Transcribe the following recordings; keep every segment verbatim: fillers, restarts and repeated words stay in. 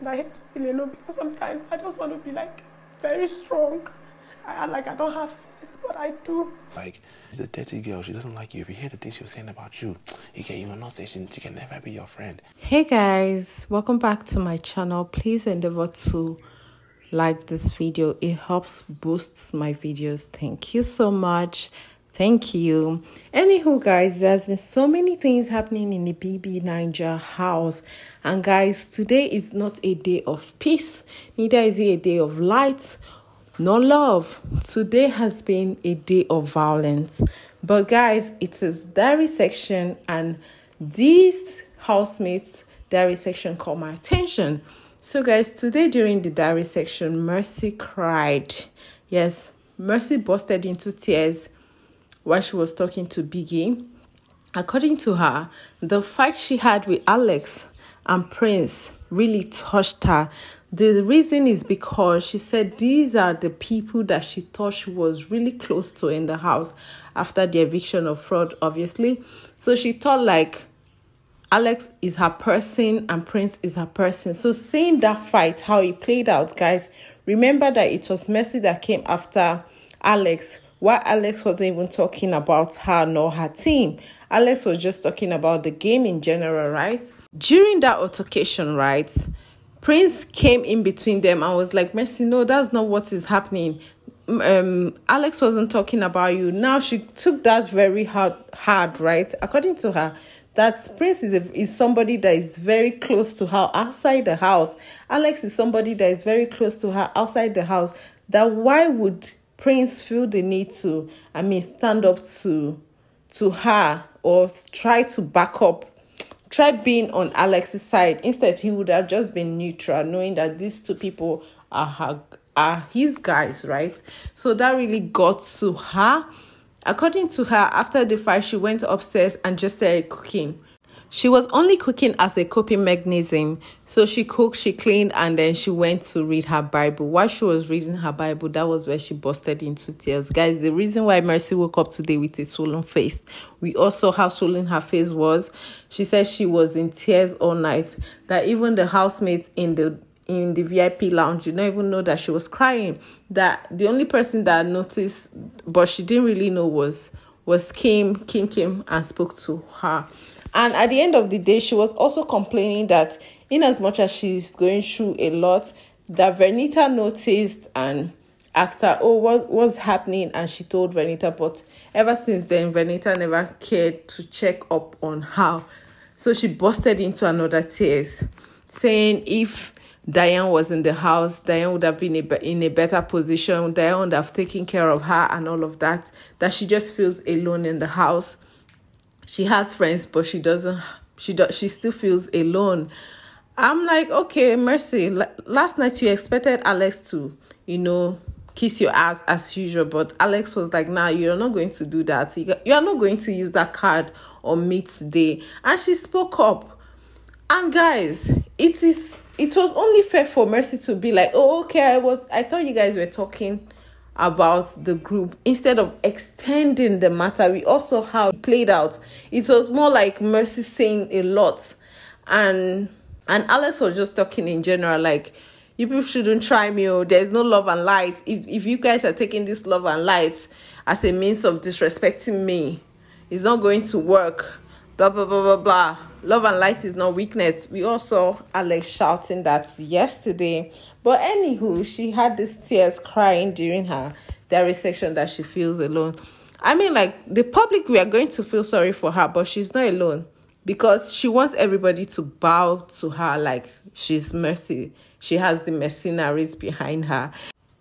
And I hate to feel alone because sometimes I just want to be like very strong. I like I don't have feelings, but I do. Like, she's a dirty girl. She doesn't like you. If you hear the things she was saying about you, you can, you will not say she, she can never be your friend. Hey guys, welcome back to my channel. Please endeavor to like this video. It helps boosts my videos. Thank you so much. Thank you. Anywho, guys, there's been so many things happening in the B B Naija house. And guys, today is not a day of peace. Neither is it a day of light. No love. Today has been a day of violence. But guys, it is diary section, and these housemates diary section caught my attention. So guys, today during the diary section, Mercy cried. Yes, Mercy busted into tears while she was talking to Biggie. According to her, the fight she had with Alex and Prince really touched her. The reason is because she said these are the people that she thought she was really close to in the house after the eviction of fraud, obviously. So she thought like Alex is her person and Prince is her person. So seeing that fight, how it played out, guys, remember that it was Mercy that came after Alex. While Alex wasn't even talking about her nor her team, Alex was just talking about the game in general, right? During that altercation, right, Prince came in between them. I was like, Mercy, no, that's not what is happening. Um, Alex wasn't talking about you. Now she took that very hard, hard, right? According to her, that Prince is a, is somebody that is very close to her outside the house. Alex is somebody that is very close to her outside the house. That why would Prince feel the need to, I mean, stand up to, to her or try to back up? Try being on Alex's side. Instead, he would have just been neutral, knowing that these two people are, her, are his guys, right? So that really got to her. According to her, after the fight, she went upstairs and just started cooking. She was only cooking as a coping mechanism. So she cooked, she cleaned, and then she went to read her Bible. While she was reading her Bible, that was where she busted into tears. Guys, the reason why Mercy woke up today with a swollen face, we all saw how swollen her face was. She said she was in tears all night, that even the housemates in the in the V I P lounge, you don't even know that she was crying. That the only person that noticed, but she didn't really know, was, was Kim. Kim came and spoke to her. And at the end of the day, she was also complaining that in as much as she's going through a lot, that Vernita noticed and asked her, oh, what, what's happening? And she told Vernita, but ever since then, Vernita never cared to check up on her. So she busted into another tears, saying if Diane was in the house, Diane would have been in a better position. Diane would have taken care of her and all of that, that she just feels alone in the house. She has friends, but she doesn't, she do, she still feels alone. I'm like, okay, Mercy, last night you expected Alex to, you know, kiss your ass as usual. But Alex was like, nah, you're not going to do that. You're not going to use that card on me today. And she spoke up. And guys, it is, it was only fair for Mercy to be like, oh, okay, I was, I thought you guys were talking about the group. Instead of extending the matter, we also how it played out. It was more like Mercy saying a lot, and and Alex was just talking in general, like, you people shouldn't try me, oh, there's no love and light. If, if you guys are taking this love and light as a means of disrespecting me, it's not going to work, blah blah blah blah blah. Love and light is not weakness. We also Alex shouting that yesterday. But anywho, she had these tears crying during her diary section that she feels alone. I mean, like, the public, we are going to feel sorry for her, but she's not alone, because she wants everybody to bow to her like she's Mercy. She has the mercenaries behind her.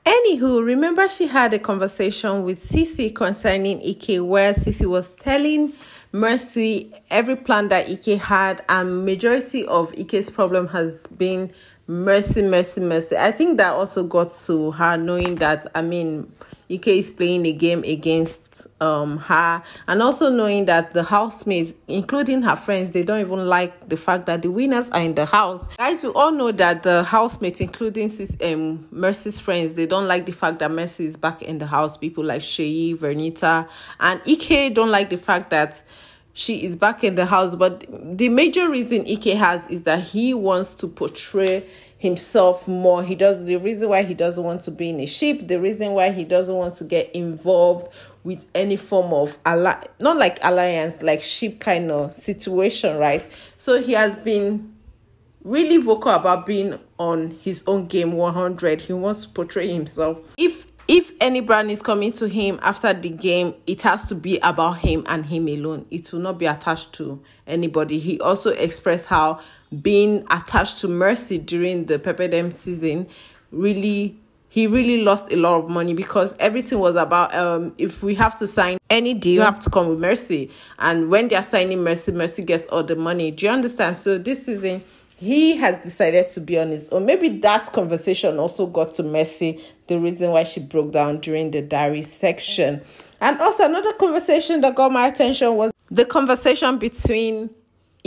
Anywho, remember she had a conversation with CEECEE concerning I K E, where CEECEE was telling Mercy every plan that I K E had, and majority of I K E's problem has been Mercy, Mercy, Mercy. I think that also got to her, knowing that, I mean, I K E is playing a game against um her, and also knowing that the housemates, including her friends, they don't even like the fact that the winners are in the house. Guys, we all know that the housemates, including um, Mercy's friends, they don't like the fact that Mercy is back in the house. People like Sheyi, Vernita, and I K E don't like the fact that she is back in the house. But the major reason I K E has is that he wants to portray himself more. He does the reason why he doesn't want to be in a ship, the reason why he doesn't want to get involved with any form of ally, not like alliance, like ship kind of situation, right? So he has been really vocal about being on his own game one hundred. He wants to portray himself. If If any brand is coming to him after the game, it has to be about him and him alone. It will not be attached to anybody. He also expressed how being attached to Mercy during the Pepper Dem season, really, he really lost a lot of money, because everything was about, um, if we have to sign any deal, you have to come with Mercy. And when they are signing Mercy, Mercy gets all the money. Do you understand? So this season, he has decided to be on his own. Maybe that conversation also got to Mercy, the reason why she broke down during the diary section. And also another conversation that got my attention was the conversation between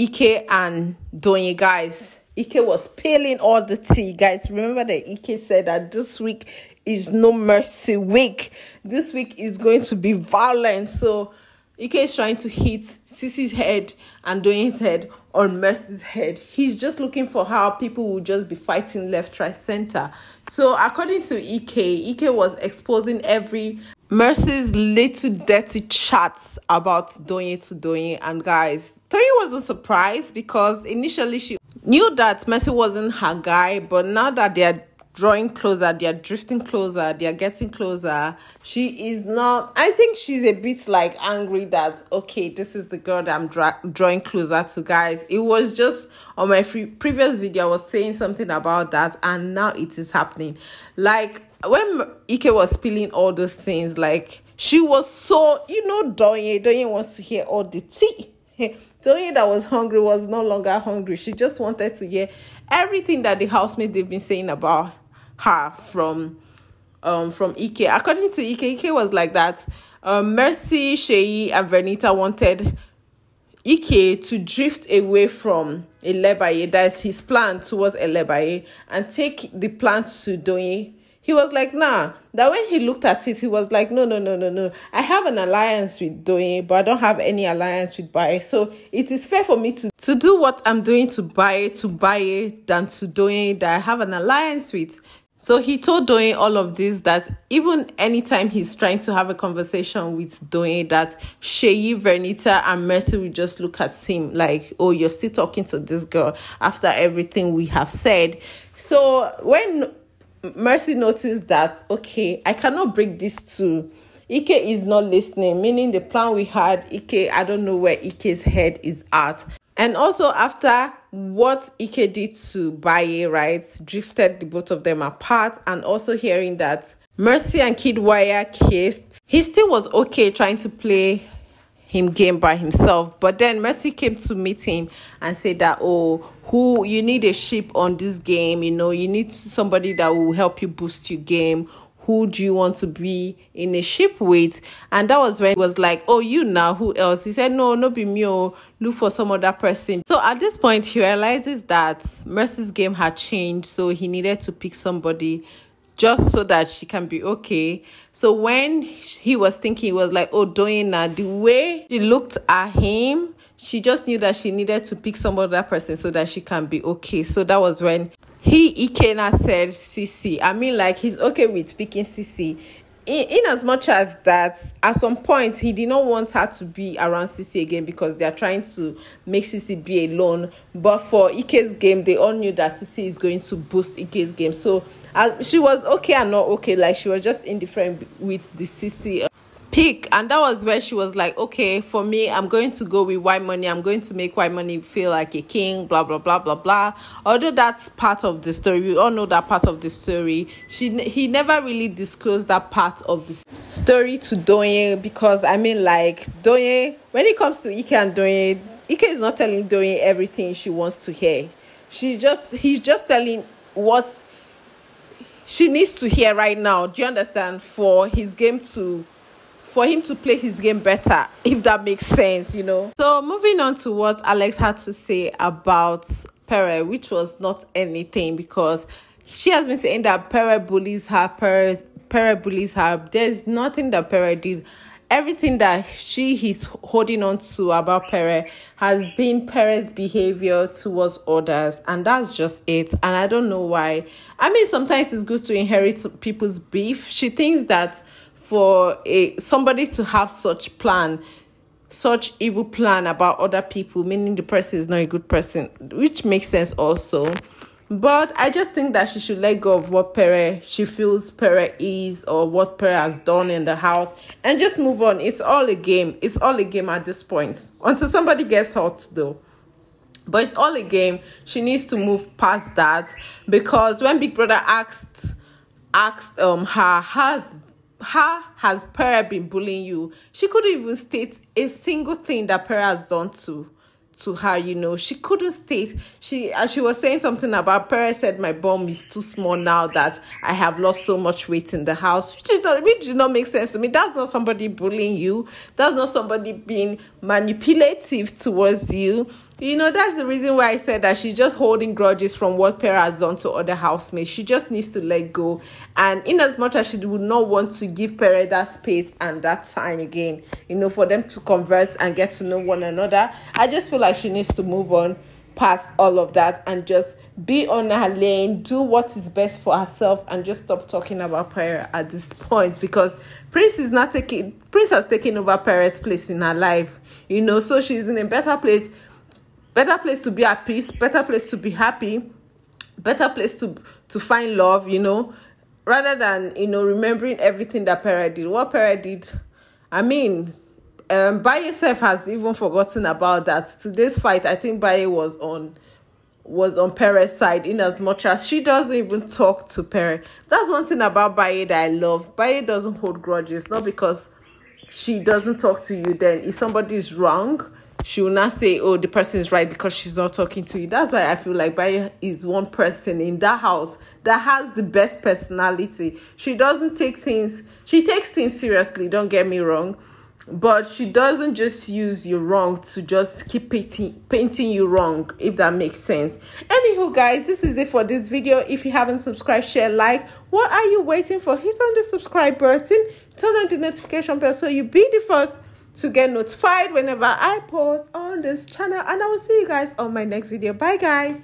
Ike and Doyin, guys. Ike was spilling all the tea, guys. Remember that Ike said that this week is no mercy week. This week is going to be violent. So Ike is trying to hit CEECEE's head and Doyin's head on Mercy's head. He's just looking for how people will just be fighting left, right, center. So according to Ike, Ike was exposing every Mercy's little dirty chats about Doyin to Doyin. And guys, Doyin wasn't surprised, because initially she knew that Mercy wasn't her guy, but now that they are drawing closer, they are drifting closer, they are getting closer, she is not, I think she's a bit like angry that, okay, this is the girl that I'm dra drawing closer to, guys. It was just on my free previous video, I was saying something about that, and now it is happening. Like when Ike was spilling all those things, like she was so, you know, Doyin Doyin wants to hear all the tea. Doyin that was hungry was no longer hungry. She just wanted to hear everything that the housemates they've been saying about her from um from Ike. According to Ike, Ike was like that um Mercy, Sheyi and Vernita wanted Ike to drift away from Ilebaye. That's his plan towards Ilebaye, and take the plan to Doyin. He was like, nah, that when he looked at it, he was like, no, no, no, no, no. I have an alliance with Doyin, but I don't have any alliance with Baye. So it is fair for me to, to do what I'm doing to Baye, to Baye than to Doyin that I have an alliance with. So he told Doyin all of this, that even anytime he's trying to have a conversation with Doyin, that Sheyi, Vernita, and Mercy will just look at him like, oh, you're still talking to this girl after everything we have said. So when Mercy noticed that, okay, I cannot break this to Ike, is not listening, meaning the plan we had, Ike, I don't know where Ike's head is at. And also after what Ike did to Baye, right, drifted the both of them apart, and also hearing that Mercy and Kid Wire kissed, he still was okay trying to play him game by himself. But then Mercy came to meet him and said that, oh, who you need a ship on this game, you know, you need somebody that will help you boost your game. Who do you want to be in a ship with? And that was when he was like, oh, you now, who else? He said, no, no be me, oh, look for some other person. So at this point, he realizes that Mercy's game had changed, so he needed to pick somebody just so that she can be okay. So when he was thinking, he was like, oh, Doyina, the way she looked at him, she just knew that she needed to pick some other person so that she can be okay. So that was when he Ikena said CEECEE. I mean, like, he's okay with picking CEECEE, in, in as much as that at some point he did not want her to be around CEECEE again, because they are trying to make CEECEE be alone. But for Ike's game, they all knew that CEECEE is going to boost Ike's game. So as she was okay and not okay, like she was just indifferent with the CEECEE pick. And that was where she was like, okay, for me, I'm going to go with WHITEMONEY. I'm going to make WHITEMONEY feel like a king, blah blah blah blah blah. Although that's part of the story, we all know that part of the story, she he never really disclosed that part of the story to Doyin, because I mean, like, Doyin, when it comes to Ike and Doyin, Ike is not telling Doyin everything she wants to hear. She just he's just telling what she needs to hear right now. Do you understand? For his game to for him to play his game better, if that makes sense, you know. So moving on to what Alex had to say about PERE, which was not anything, because she has been saying that PERE bullies her, PERE, PERE bullies her. There's nothing that PERE did. everything that she is holding on to about Pere has been Pere's behavior towards others, and that's just it. And I don't know why. I mean, sometimes it's good to inherit people's beef. She thinks that for a somebody to have such plan, such evil plan about other people, meaning the person is not a good person, which makes sense also. But I just think that she should let go of what Pere, she feels Pere is, or what Pere has done in the house, and just move on. It's all a game. It's all a game at this point. Until somebody gets hurt, though. But it's all a game. She needs to move past that, because when Big Brother asked, asked um her, has her has Pere been bullying you? She couldn't even state a single thing that Pere has done to. to her, you know. She couldn't state. She uh, she was saying something about Pere said my bum is too small now that I have lost so much weight in the house, which did not, which did not make sense to me. That's not somebody bullying you. That's not somebody being manipulative towards you. You know, that's the reason why I said that she's just holding grudges from what Pere has done to other housemates. She just needs to let go. And in as much as she would not want to give Pere that space and that time again, you know, for them to converse and get to know one another, I just feel like she needs to move on past all of that and just be on her lane, do what is best for herself, and just stop talking about Pere at this point, because Prince is not taking Prince has taken over Pere's place in her life, you know. So she's in a better place. Better place to be at peace, better place to be happy, better place to to find love, you know, rather than, you know, remembering everything that Pere did. What Pere did, I mean, um, Baye herself has even forgotten about that. Today's fight, I think Baye was on was on Pere's side, in as much as she doesn't even talk to Pere. That's one thing about Baye that I love. Baye doesn't hold grudges, not because she doesn't talk to you. Then if somebody is wrong, she will not say, oh, the person is right because she's not talking to you. That's why I feel like Baye is one person in that house that has the best personality. She doesn't take things, she takes things seriously, don't get me wrong, but she doesn't just use your wrong to just keep painting, painting you wrong, if that makes sense. Anywho, guys, this is it for this video. If you haven't subscribed, share, like. What are you waiting for? Hit on the subscribe button, turn on the notification bell so you be the first to get notified whenever I post on this channel, and I will see you guys on my next video. Bye, guys.